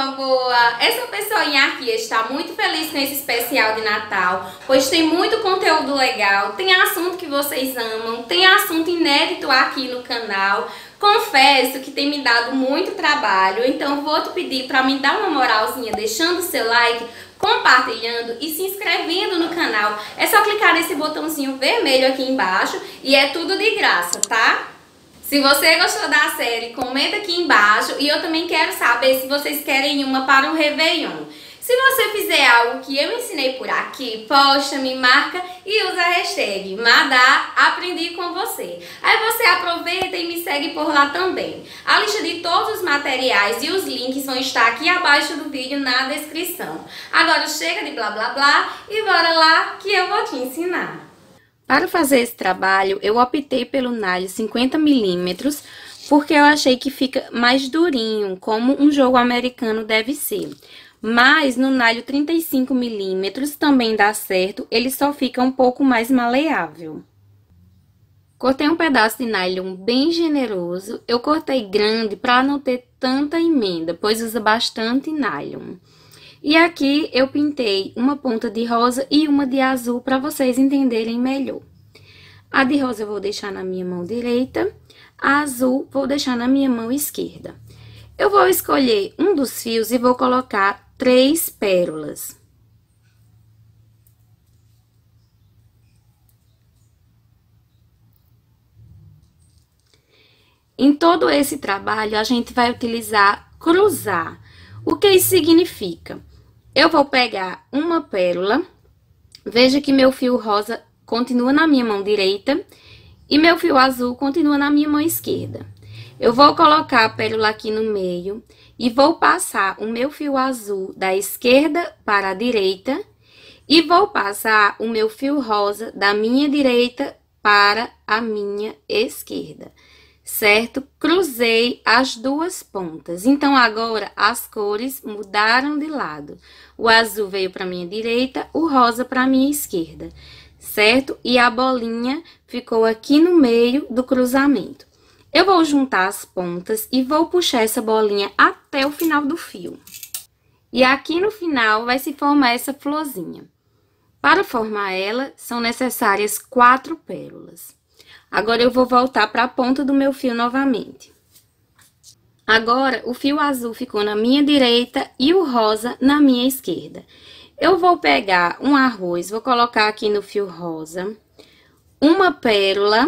uma boa? Eu sou a Pessoinha aqui e está muito feliz nesse especial de Natal, pois tem muito conteúdo legal, tem assunto que vocês amam, tem assunto inédito aqui no canal. Confesso que tem me dado muito trabalho, então vou te pedir para me dar uma moralzinha deixando o seu like, compartilhando e se inscrevendo no canal. É só clicar nesse botãozinho vermelho aqui embaixo e é tudo de graça, tá? Se você gostou da série, comenta aqui embaixo e eu também quero saber se vocês querem uma para o Réveillon. Se você fizer algo que eu ensinei por aqui, posta, me marca e usa a hashtag Madá Aprendi com Você. Aí você aproveita e me segue por lá também. A lista de todos os materiais e os links vão estar aqui abaixo do vídeo na descrição. Agora chega de blá blá blá e bora lá que eu vou te ensinar. Para fazer esse trabalho, eu optei pelo nalho 50 mm, porque eu achei que fica mais durinho, como um jogo americano deve ser. Mas no nalho 35 mm também dá certo, ele só fica um pouco mais maleável. Cortei um pedaço de nylon bem generoso, eu cortei grande para não ter tanta emenda, pois usa bastante nylon. E aqui eu pintei uma ponta de rosa e uma de azul para vocês entenderem melhor. A de rosa eu vou deixar na minha mão direita, a azul vou deixar na minha mão esquerda. Eu vou escolher um dos fios e vou colocar 3 pérolas. Em todo esse trabalho, a gente vai utilizar cruzar. O que isso significa? Eu vou pegar uma pérola, veja que meu fio rosa continua na minha mão direita e meu fio azul continua na minha mão esquerda. Eu vou colocar a pérola aqui no meio e vou passar o meu fio azul da esquerda para a direita e vou passar o meu fio rosa da minha direita para a minha esquerda, certo? Cruzei as duas pontas, então agora as cores mudaram de lado. O azul veio para a minha direita, o rosa para a minha esquerda, certo? E a bolinha ficou aqui no meio do cruzamento. Eu vou juntar as pontas e vou puxar essa bolinha até o final do fio. E aqui no final vai se formar essa florzinha. Para formar ela, são necessárias 4 pérolas. Agora, eu vou voltar para a ponta do meu fio novamente. Agora, o fio azul ficou na minha direita e o rosa na minha esquerda. Eu vou pegar um arroz, vou colocar aqui no fio rosa, uma pérola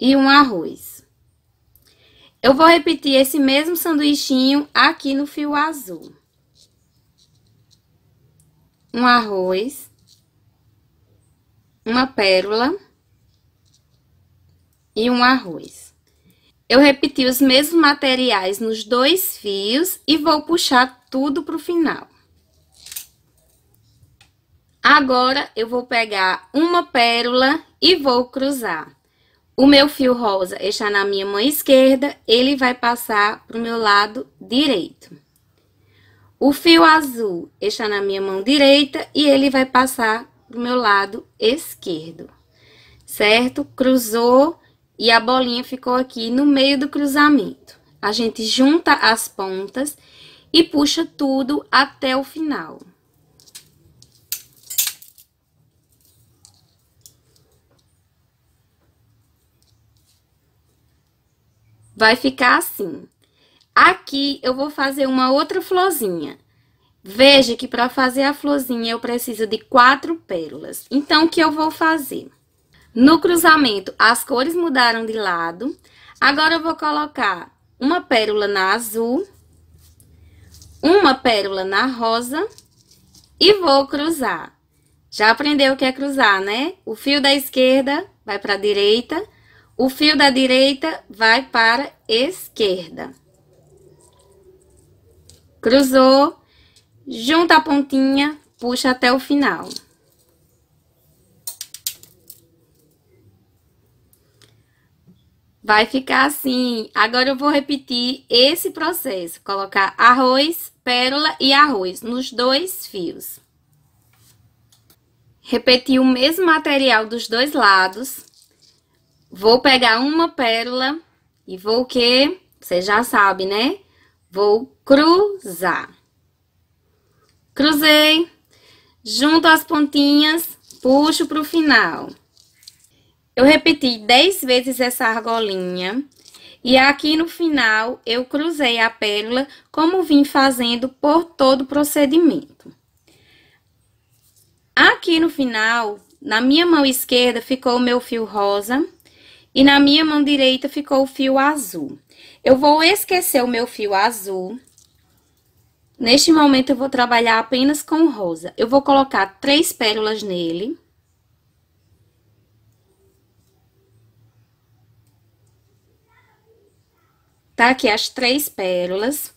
e um arroz. Eu vou repetir esse mesmo sanduichinho aqui no fio azul. Um arroz, uma pérola e um arroz. Eu repeti os mesmos materiais nos 2 fios e vou puxar tudo pro final. Agora, eu vou pegar uma pérola e vou cruzar. O meu fio rosa está na minha mão esquerda, ele vai passar para o meu lado direito. O fio azul está na minha mão direita e ele vai passar para o meu lado esquerdo, certo? Cruzou e a bolinha ficou aqui no meio do cruzamento. A gente junta as pontas e puxa tudo até o final. Vai ficar assim. Aqui eu vou fazer uma outra florzinha. Veja que para fazer a florzinha eu preciso de 4 pérolas. Então, o que eu vou fazer? No cruzamento, as cores mudaram de lado. Agora, eu vou colocar uma pérola na azul, uma pérola na rosa e vou cruzar. Já aprendeu o que é cruzar, né? O fio da esquerda vai para a direita. O fio da direita vai para a esquerda. Cruzou, junta a pontinha, puxa até o final. Vai ficar assim. Agora, eu vou repetir esse processo. Colocar arroz, pérola e arroz nos 2 fios. Repetir o mesmo material dos 2 lados. Vou pegar uma pérola e vou Você já sabe, né? Vou cruzar. Cruzei. Junto as pontinhas, puxo pro final. Eu repeti 10 vezes essa argolinha. E aqui no final, eu cruzei a pérola, como vim fazendo por todo o procedimento. Aqui no final, na minha mão esquerda ficou o meu fio rosa e na minha mão direita ficou o fio azul. Eu vou esquecer o meu fio azul. Neste momento, eu vou trabalhar apenas com o rosa. Eu vou colocar 3 pérolas nele. Tá aqui as 3 pérolas.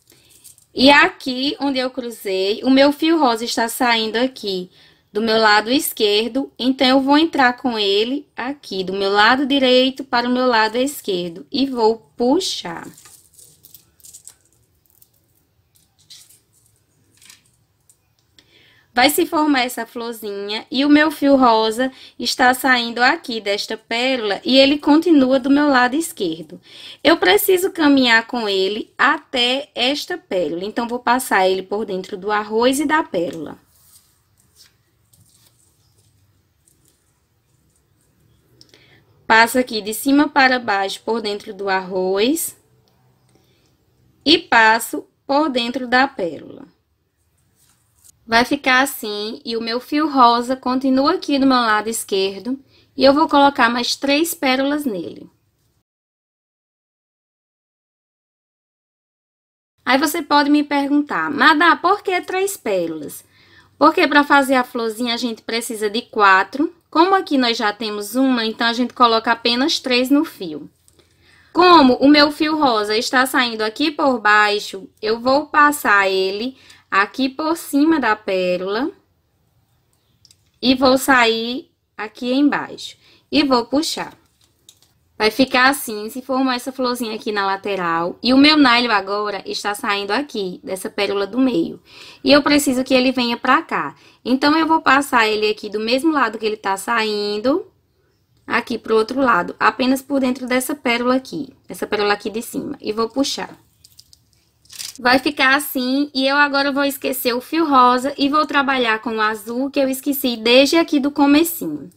E aqui, onde eu cruzei, o meu fio rosa está saindo aqui do meu lado esquerdo. Então, eu vou entrar com ele aqui do meu lado direito para o meu lado esquerdo. E vou puxar. Vai se formar essa florzinha. E o meu fio rosa está saindo aqui desta pérola. E ele continua do meu lado esquerdo. Eu preciso caminhar com ele até esta pérola. Então, vou passar ele por dentro do arroz e da pérola. Passa aqui de cima para baixo por dentro do arroz e passo por dentro da pérola. Vai ficar assim e o meu fio rosa continua aqui do meu lado esquerdo e eu vou colocar mais 3 pérolas nele. Aí você pode me perguntar, Madá, por que 3 pérolas? Porque para fazer a florzinha a gente precisa de 4. Como aqui nós já temos uma, então a gente coloca apenas 3 no fio. Como o meu fio rosa está saindo aqui por baixo, eu vou passar ele aqui por cima da pérola e vou sair aqui embaixo e vou puxar. Vai ficar assim, se formar essa florzinha aqui na lateral e o meu nylon agora está saindo aqui, dessa pérola do meio. E eu preciso que ele venha pra cá. Então, eu vou passar ele aqui do mesmo lado que ele tá saindo, aqui pro outro lado, apenas por dentro dessa pérola aqui, de cima, e vou puxar. Vai ficar assim, e eu agora vou esquecer o fio rosa e vou trabalhar com o azul, que eu esqueci desde aqui do comecinho.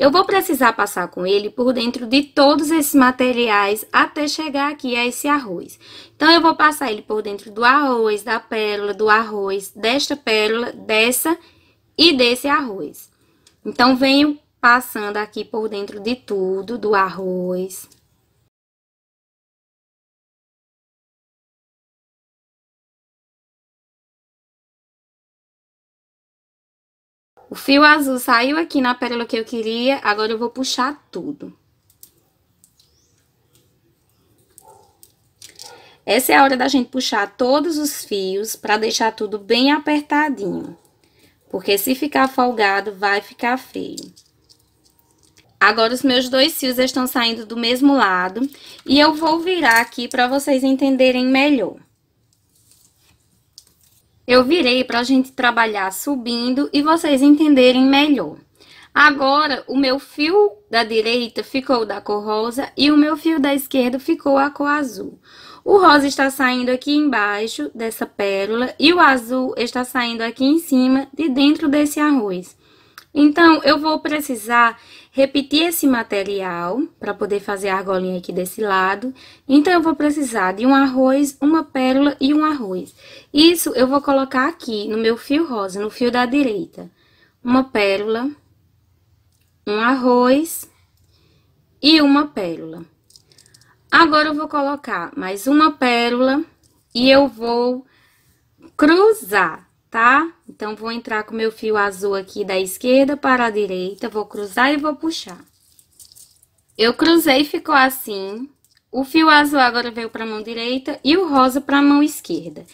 Eu vou precisar passar com ele por dentro de todos esses materiais até chegar aqui a esse arroz. Então, eu vou passar ele por dentro do arroz, da pérola, do arroz, desta pérola, dessa e desse arroz. Então, venho passando aqui por dentro de tudo, do arroz. O fio azul saiu aqui na pérola que eu queria, agora eu vou puxar tudo. Essa é a hora da gente puxar todos os fios para deixar tudo bem apertadinho. Porque se ficar folgado, vai ficar feio. Agora, os meus 2 fios estão saindo do mesmo lado. E eu vou virar aqui para vocês entenderem melhor. Eu virei para a gente trabalhar subindo e vocês entenderem melhor. Agora, o meu fio da direita ficou da cor rosa e o meu fio da esquerda ficou a cor azul. O rosa está saindo aqui embaixo dessa pérola e o azul está saindo aqui em cima de dentro desse arroz. Então, eu vou precisar repetir esse material para poder fazer a argolinha aqui desse lado. Então, eu vou precisar de um arroz, uma pérola e um arroz. Isso eu vou colocar aqui no meu fio rosa, no fio da direita. Uma pérola, um arroz e uma pérola. Agora, eu vou colocar mais uma pérola e eu vou cruzar. Tá? Então, vou entrar com o meu fio azul aqui da esquerda para a direita, vou cruzar e vou puxar. Eu cruzei e ficou assim. O fio azul agora veio para a mão direita e o rosa para a mão esquerda.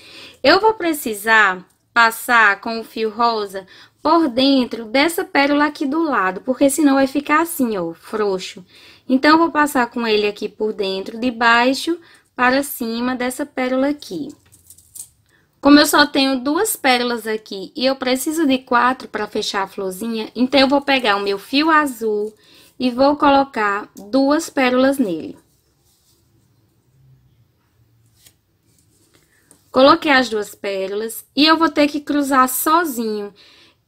Eu vou precisar passar com o fio rosa por dentro dessa pérola aqui do lado, porque senão vai ficar assim, ó, frouxo. Então, eu vou passar com ele aqui por dentro, de baixo para cima dessa pérola aqui. Como eu só tenho 2 pérolas aqui e eu preciso de 4 para fechar a florzinha, então eu vou pegar o meu fio azul e vou colocar 2 pérolas nele. Coloquei as duas pérolas e eu vou ter que cruzar sozinho.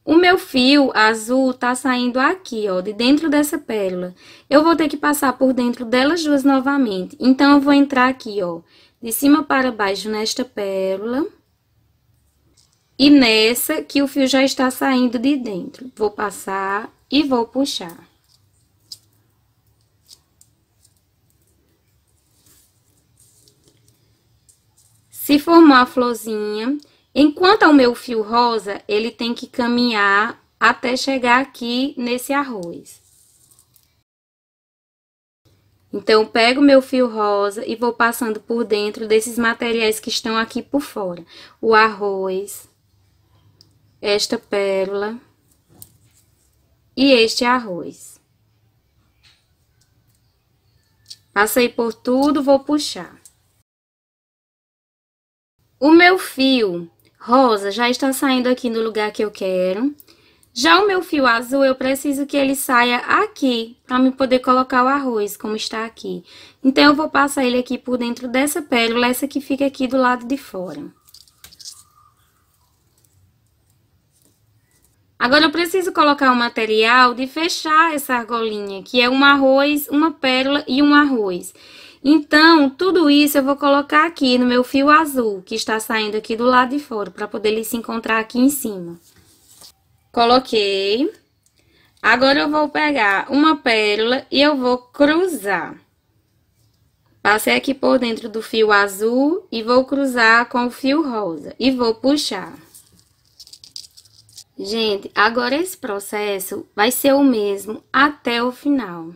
O meu fio azul tá saindo aqui, ó, de dentro dessa pérola. Eu vou ter que passar por dentro delas duas novamente. Então, eu vou entrar aqui, ó, de cima para baixo nesta pérola. E nessa que o fio já está saindo de dentro. Vou passar e vou puxar. Se formou a florzinha. Enquanto ao meu fio rosa, ele tem que caminhar até chegar aqui nesse arroz. Então, eu pego meu fio rosa e vou passando por dentro desses materiais que estão aqui por fora. O arroz, esta pérola e este arroz. Passei por tudo, vou puxar. O meu fio rosa já está saindo aqui no lugar que eu quero. Já o meu fio azul, eu preciso que ele saia aqui, para eu poder colocar o arroz, como está aqui. Então, eu vou passar ele aqui por dentro dessa pérola, essa que fica aqui do lado de fora. Agora, eu preciso colocar o material de fechar essa argolinha, que é um arroz, uma pérola e um arroz. Então, tudo isso eu vou colocar aqui no meu fio azul, que está saindo aqui do lado de fora, para poder ele se encontrar aqui em cima. Coloquei. Agora, eu vou pegar uma pérola e eu vou cruzar. Passei aqui por dentro do fio azul e vou cruzar com o fio rosa e vou puxar. Gente, agora esse processo vai ser o mesmo até o final.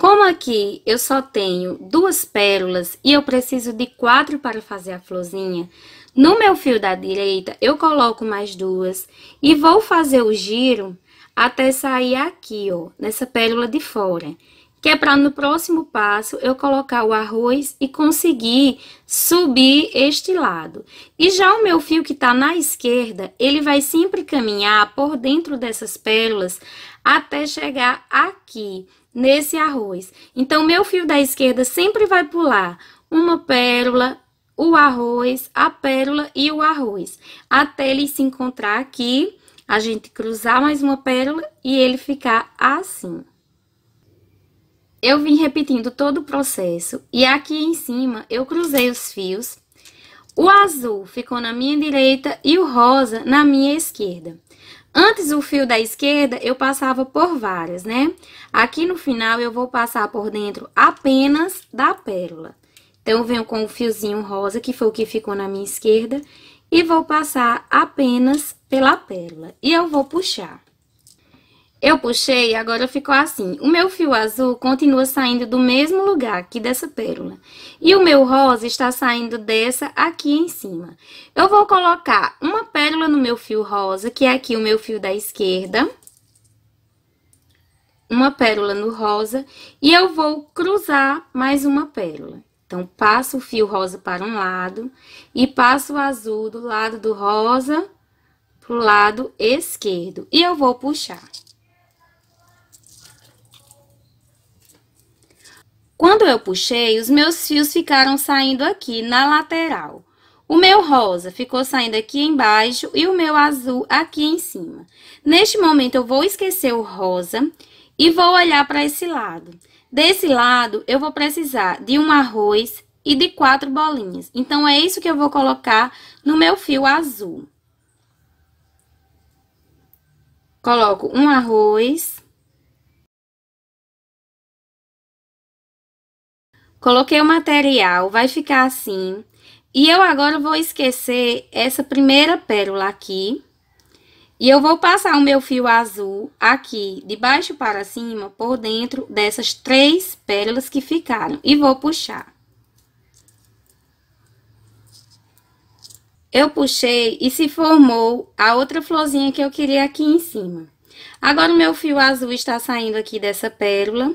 Como aqui eu só tenho duas pérolas e eu preciso de 4 para fazer a florzinha, no meu fio da direita eu coloco mais duas e vou fazer o giro até sair aqui, ó, nessa pérola de fora. Que é para no próximo passo eu colocar o arroz e conseguir subir este lado. E já o meu fio que tá na esquerda, ele vai sempre caminhar por dentro dessas pérolas até chegar aqui, nesse arroz. Então, meu fio da esquerda sempre vai pular uma pérola, o arroz, a pérola e o arroz. Até ele se encontrar aqui, a gente cruzar mais uma pérola e ele ficar assim. Eu vim repetindo todo o processo e aqui em cima eu cruzei os fios. O azul ficou na minha direita e o rosa na minha esquerda. Antes, o fio da esquerda eu passava por várias, né? Aqui no final eu vou passar por dentro apenas da pérola. Então, eu venho com o fiozinho rosa, que foi o que ficou na minha esquerda, e vou passar apenas pela pérola. E eu vou puxar. Eu puxei, agora ficou assim. O meu fio azul continua saindo do mesmo lugar aqui dessa pérola. E o meu rosa está saindo dessa aqui em cima. Eu vou colocar uma pérola no meu fio rosa, que é aqui o meu fio da esquerda. Uma pérola no rosa. E eu vou cruzar mais uma pérola. Então, passo o fio rosa para um lado. E passo o azul do lado do rosa pro lado esquerdo. E eu vou puxar. Quando eu puxei, os meus fios ficaram saindo aqui na lateral. O meu rosa ficou saindo aqui embaixo e o meu azul aqui em cima. Neste momento, eu vou esquecer o rosa e vou olhar para esse lado. Desse lado, eu vou precisar de um arroz e de 4 bolinhas. Então, é isso que eu vou colocar no meu fio azul. Coloco um arroz. Coloquei o material, vai ficar assim. E eu agora vou esquecer essa primeira pérola aqui. E eu vou passar o meu fio azul aqui, de baixo para cima, por dentro dessas 3 pérolas que ficaram. E vou puxar. Eu puxei e se formou a outra florzinha que eu queria aqui em cima. Agora, o meu fio azul está saindo aqui dessa pérola.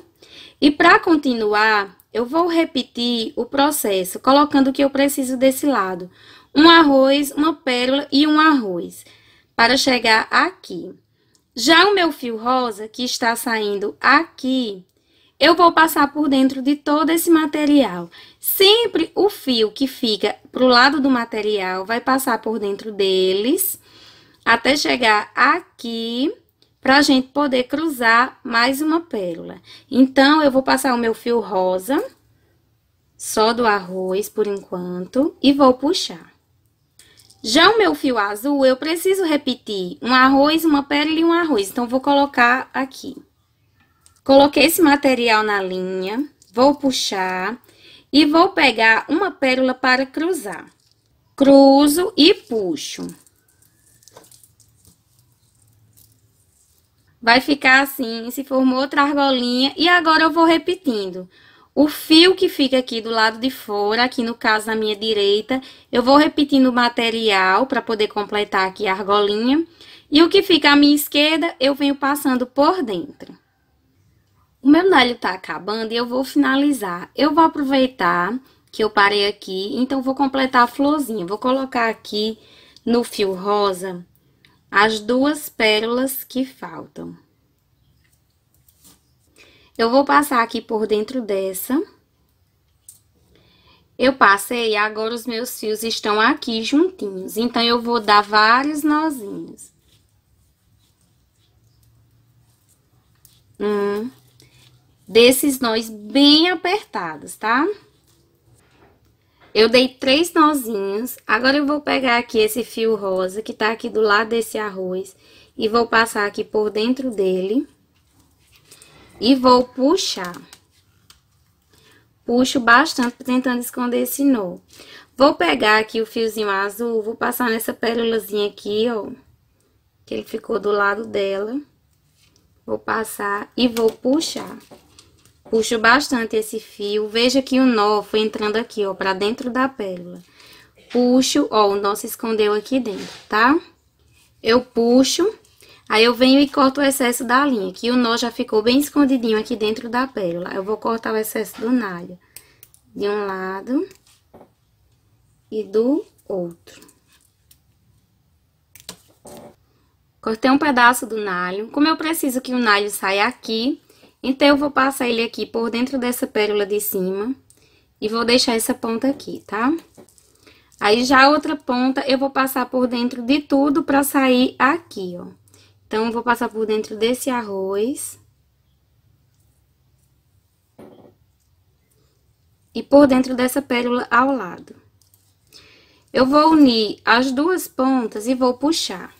E para continuar, eu vou repetir o processo, colocando o que eu preciso desse lado. Um arroz, uma pérola e um arroz, para chegar aqui. Já o meu fio rosa, que está saindo aqui, eu vou passar por dentro de todo esse material. Sempre o fio que fica pro lado do material vai passar por dentro deles, até chegar aqui, pra gente poder cruzar mais uma pérola. Então, eu vou passar o meu fio rosa, só do arroz por enquanto, e vou puxar. Já o meu fio azul, eu preciso repetir um arroz, uma pérola e um arroz. Então, vou colocar aqui. Coloquei esse material na linha, vou puxar e vou pegar uma pérola para cruzar. Cruzo e puxo. Vai ficar assim, se formou outra argolinha e agora eu vou repetindo. O fio que fica aqui do lado de fora, aqui no caso na minha direita, eu vou repetindo o material para poder completar aqui a argolinha. E o que fica à minha esquerda, eu venho passando por dentro. O meu nalho tá acabando e eu vou finalizar. Eu vou aproveitar que eu parei aqui, então vou completar a florzinha. Vou colocar aqui no fio rosa as duas pérolas que faltam. Eu vou passar aqui por dentro dessa. Eu passei, agora os meus fios estão aqui juntinhos. Então, eu vou dar vários nozinhos. Desses nós bem apertados, tá? Eu dei 3 nozinhos. Agora, eu vou pegar aqui esse fio rosa que tá aqui do lado desse arroz. E vou passar aqui por dentro dele. E vou puxar. Puxo bastante, tentando esconder esse nó. Vou pegar aqui o fiozinho azul, vou passar nessa pérolazinha aqui, ó. Que ele ficou do lado dela. Vou passar e vou puxar. Puxo bastante esse fio. Veja que o nó foi entrando aqui, ó, pra dentro da pérola. Puxo, ó, o nó se escondeu aqui dentro, tá? Eu puxo. Aí, eu venho e corto o excesso da linha, que o nó já ficou bem escondidinho aqui dentro da pérola. Eu vou cortar o excesso do nalho de um lado e do outro. Cortei um pedaço do nalho. Como eu preciso que o nalho saia aqui, então eu vou passar ele aqui por dentro dessa pérola de cima e vou deixar essa ponta aqui, tá? Aí, já a outra ponta eu vou passar por dentro de tudo pra sair aqui, ó. Então, eu vou passar por dentro desse arroz. E por dentro dessa pérola ao lado. Eu vou unir as duas pontas e vou puxar.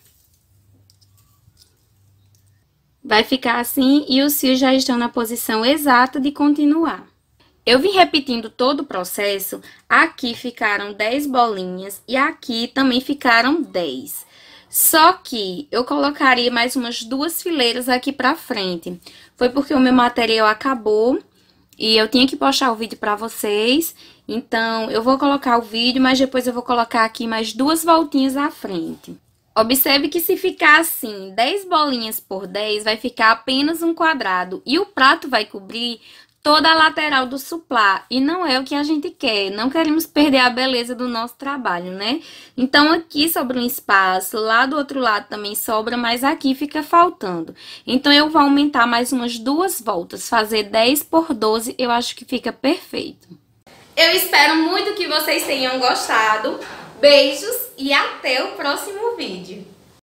Vai ficar assim e os fios já estão na posição exata de continuar. Eu vim repetindo todo o processo. Aqui ficaram 10 bolinhas e aqui também ficaram 10. Só que eu colocaria mais umas 2 fileiras aqui pra frente. Foi porque o meu material acabou e eu tinha que postar o vídeo pra vocês. Então, eu vou colocar o vídeo, mas depois eu vou colocar aqui mais 2 voltinhas à frente. Observe que se ficar assim, 10 bolinhas por 10, vai ficar apenas um quadrado. E o prato vai cobrir toda a lateral do sousplat. E não é o que a gente quer. Não queremos perder a beleza do nosso trabalho, né? Então, aqui sobra um espaço. Lá do outro lado também sobra, mas aqui fica faltando. Então, eu vou aumentar mais umas 2 voltas. Fazer 10 por 12, eu acho que fica perfeito. Eu espero muito que vocês tenham gostado. Beijos e até o próximo vídeo.